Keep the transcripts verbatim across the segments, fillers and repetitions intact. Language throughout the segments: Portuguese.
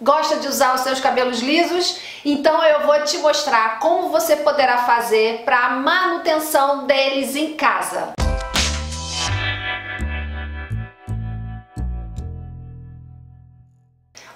Gosta de usar os seus cabelos lisos? Então eu vou te mostrar como você poderá fazer para a manutenção deles em casa.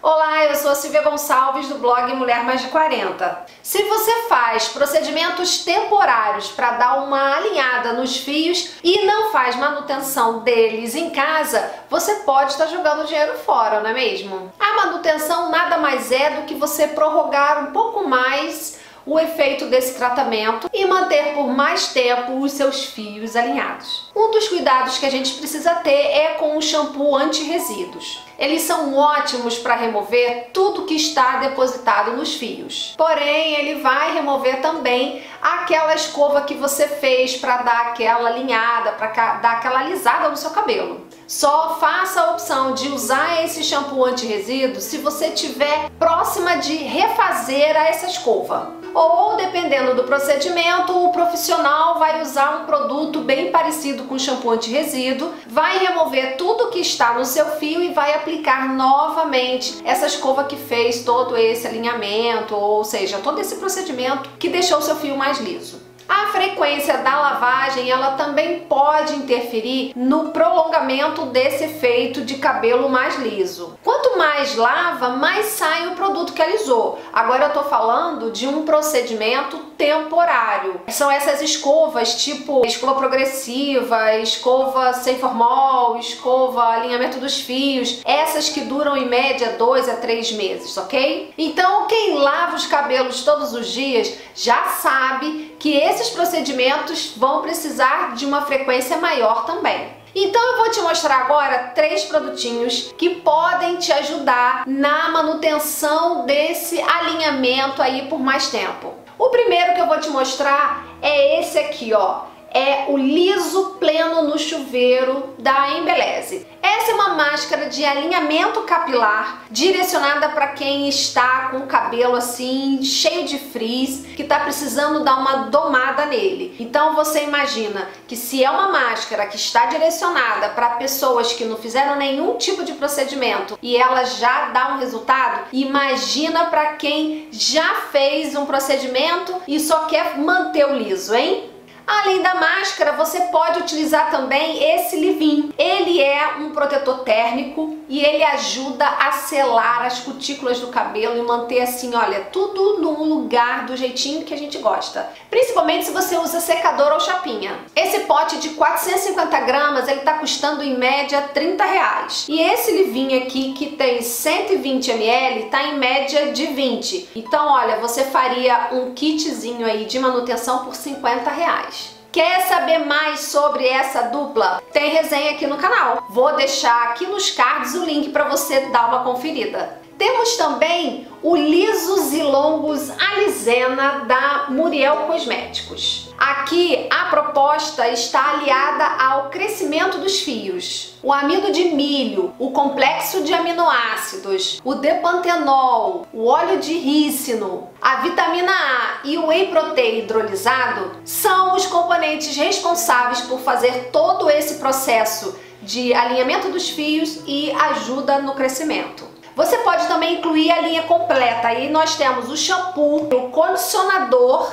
Olá, eu sou a Silvia Gonçalves do blog Mulher Mais de quarenta. Se você faz procedimentos temporários para dar uma alinhada nos fios e não faz manutenção deles em casa, você pode estar jogando dinheiro fora, não é mesmo? A manutenção nada mais é do que você prorrogar um pouco mais o efeito desse tratamento e manter por mais tempo os seus fios alinhados. Um dos cuidados que a gente precisa ter é com o shampoo anti-resíduos. Eles são ótimos para remover tudo que está depositado nos fios. Porém, ele vai remover também aquela escova que você fez para dar aquela alinhada, para dar aquela alisada no seu cabelo. Só faça a opção de usar esse shampoo anti-resíduo se você estiver próxima de refazer essa escova. Ou, dependendo do procedimento, o profissional vai usar um produto bem parecido com o shampoo anti-resíduo, vai remover tudo que está no seu fio e vai aplicar novamente essa escova que fez todo esse alinhamento, ou seja, todo esse procedimento que deixou o seu fio mais liso. A frequência da lavagem, ela também pode interferir no prolongamento desse efeito de cabelo mais liso. Quanto mais lava, mais sai o produto que alisou. Agora eu tô falando de um procedimento temporário. São essas escovas, tipo escova progressiva, escova sem formol, escova alinhamento dos fios. Essas que duram em média dois a três meses, ok? Então quem lava os cabelos todos os dias já sabe que esse Esses procedimentos vão precisar de uma frequência maior também. Então eu vou te mostrar agora três produtinhos que podem te ajudar na manutenção desse alinhamento aí por mais tempo. O primeiro que eu vou te mostrar é esse aqui, ó. É o Liso Pleno no Chuveiro da Embeleze. Essa é uma máscara de alinhamento capilar direcionada para quem está com o cabelo assim cheio de frizz, que está precisando dar uma domada nele. Então você imagina que se é uma máscara que está direcionada para pessoas que não fizeram nenhum tipo de procedimento e ela já dá um resultado, imagina para quem já fez um procedimento e só quer manter o liso, hein? Além da máscara, você pode utilizar também esse leave-in. Ele é um protetor térmico e ele ajuda a selar as cutículas do cabelo e manter assim, olha, tudo num lugar do jeitinho que a gente gosta. Principalmente se você usa secador ou chapinha. Esse pote de quatrocentos e cinquenta gramas, ele tá custando em média trinta reais. E esse leave-in aqui, que tem cento e vinte mililitros, tá em média de vinte. Então, olha, você faria um kitzinho aí de manutenção por cinquenta reais. Quer saber mais sobre essa dupla? Tem resenha aqui no canal. Vou deixar aqui nos cards o link para você dar uma conferida. Temos também o Lisos e Longos Alisena da Muriel Cosméticos. Aqui a proposta está aliada ao crescimento dos fios. O amido de milho, o complexo de aminoácidos, o depantenol, o óleo de rícino, a vitamina A e o whey protein hidrolisado são os componentes responsáveis por fazer todo esse processo de alinhamento dos fios e ajuda no crescimento. Você pode também incluir a linha completa. Aí nós temos o shampoo, o condicionador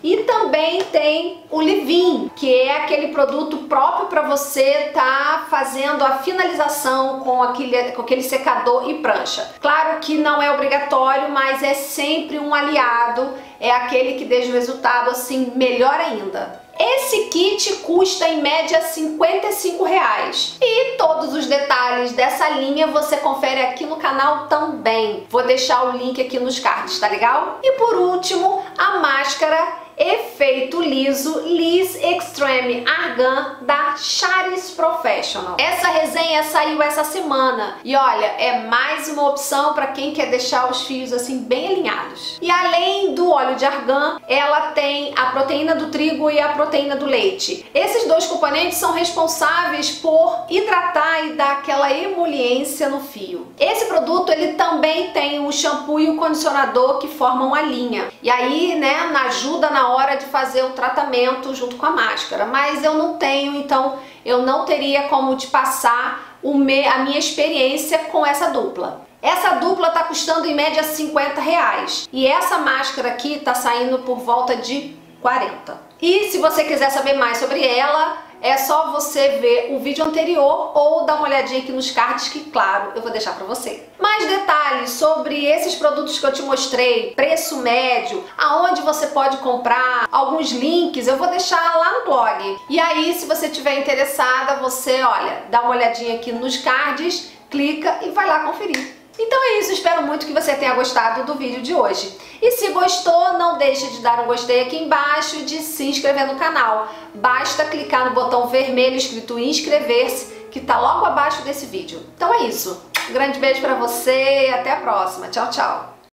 e também tem o leave-in, que é aquele produto próprio para você tá fazendo a finalização com aquele, com aquele secador e prancha. Claro que não é obrigatório, mas é sempre um aliado, é aquele que deixa o resultado assim melhor ainda. Esse kit custa em média cinquenta e cinco reais. E todos os detalhes dessa linha você confere aqui no canal também. Vou deixar o link aqui nos cards, tá legal? E por último, a máscara Efeito Liso Liss Extreme Argan da Charis Professional. Essa resenha saiu essa semana e olha, é mais uma opção para quem quer deixar os fios assim bem alinhados. E além do óleo de argan, ela tem a proteína do trigo e a proteína do leite. Esses dois componentes são responsáveis por hidratar e dar aquela emoliência no fio. Esse produto ele também tem o shampoo e o condicionador que formam a linha. E aí, né, ajuda na hora de fazer o tratamento junto com a máscara, mas eu não tenho, então eu não teria como te passar o me, a minha experiência com essa dupla. Essa dupla tá custando em média cinquenta reais. E essa máscara aqui tá saindo por volta de quarenta. E se você quiser saber mais sobre ela, é só você ver o vídeo anterior ou dar uma olhadinha aqui nos cards que, claro, eu vou deixar pra você. Mais detalhes sobre esses produtos que eu te mostrei, preço médio, aonde você pode comprar, alguns links, eu vou deixar lá no blog. E aí, se você estiver interessada, você, olha, dá uma olhadinha aqui nos cards, clica e vai lá conferir. Então é isso, espero muito que você tenha gostado do vídeo de hoje. E se gostou, não deixe de dar um gostei aqui embaixo e de se inscrever no canal. Basta clicar no botão vermelho escrito inscrever-se, que tá logo abaixo desse vídeo. Então é isso, um grande beijo pra você e até a próxima. Tchau, tchau!